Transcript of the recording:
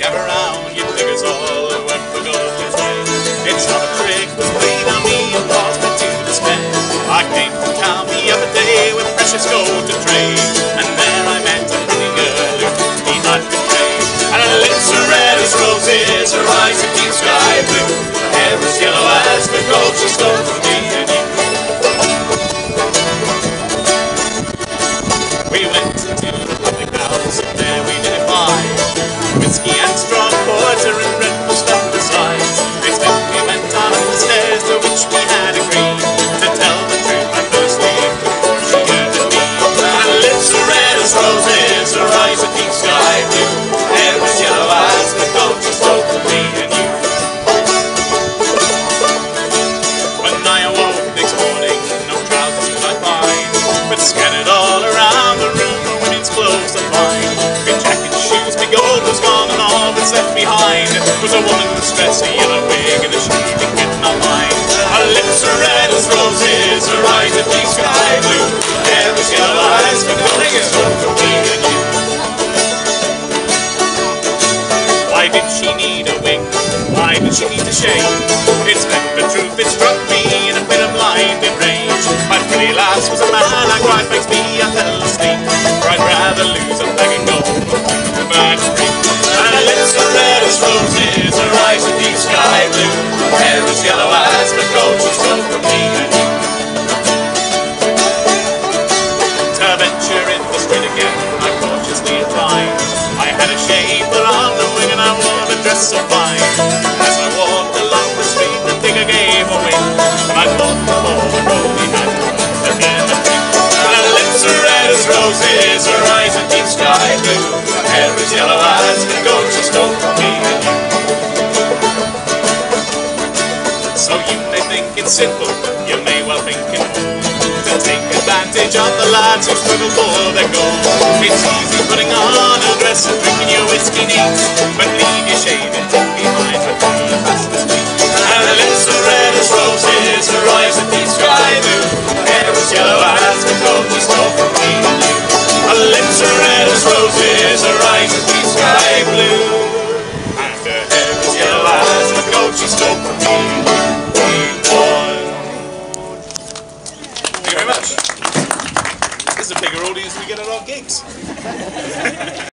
Gather round, you figures all of what the golf is in. It's not a trick that's played on me and lost me to this man. I came to town the other day with precious gold to trade, and there I met a pretty girl who me I'd betrayed. And her lips are red as roses, her eyes are deep sky blue, her hair is yellow as the gold she stole from me and you. We went into the public house and there we did fine. Whiskey and strong porter and Red Bull stuff besides. Next up we went down the stairs to which we had agreed. To tell the truth I first leave before she heard me. Her lips are red as roses, her eyes are deep sky blue, her hair was yellow as the gold she stole from me and you. When I awoke next morning, no trousers could I find, but scattered all around the room were women's clothes of mine. My jacket, shoes, my gold was gone, and all that's left behind was a woman's dress, a yellow wig, and a shoe she could not find. Her lips are red as roses, her eyes are deep sky blue, her hair was yellow as the gold she stole from me and you. Why did she need a wig? Why did she need to shave? It's not the truth, it struck me in a bit of blinding rage. My pretty lass was a man, I cried, makes me a fell asleep, for I'd rather lose a bag of gold than to burn free. And her lips are red as roses, her eyes are deep sky blue, her hair is yellow as the gold she stole from me and you. To venture in the street again, I cautiously inclined. I had a shave on the wing and I wore the dress so fine. Roses, her eyes are deep sky blue, her hair is yellow as the gold she stole from me and you. So you may think it's simple, you may well think it wrong, to take advantage of the lads who struggle for their gold. It's easy putting on a dress and drinking your whiskey neat, but leave your shaving tip behind for you pass the street. And her lips are red as roses, her eyes are deep sky blue, her hair is yellow as the gold she stole from me. Her lips are red as roses, her eyes are deep sky blue, and her hair is yellow as the gold she stole from me. Thank you very much. This is a bigger audience we get at our gigs.